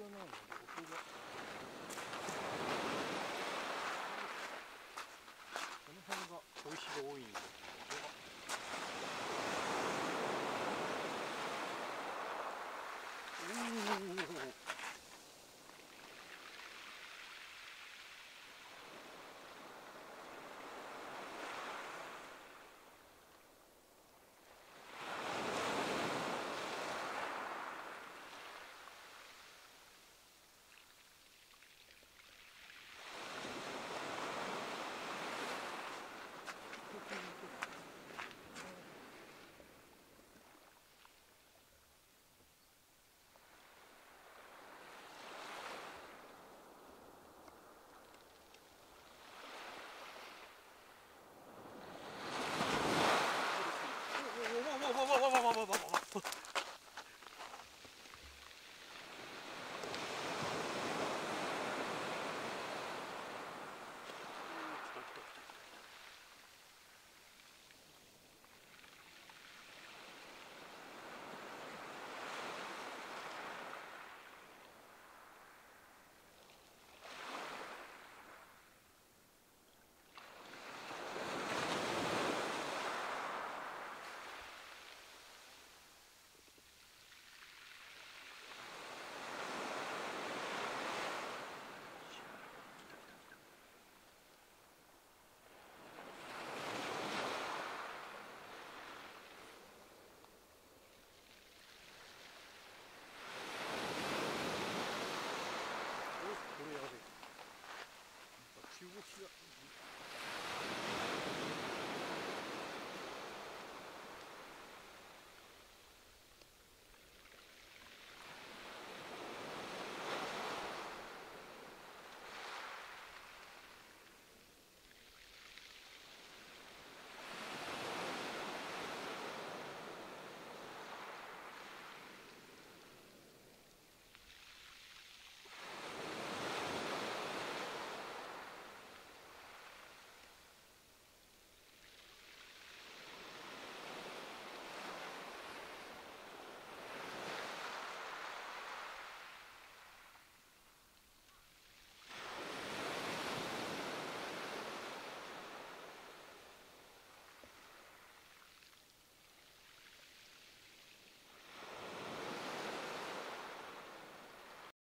じゃないので、ここがこの辺が小石が多いんです。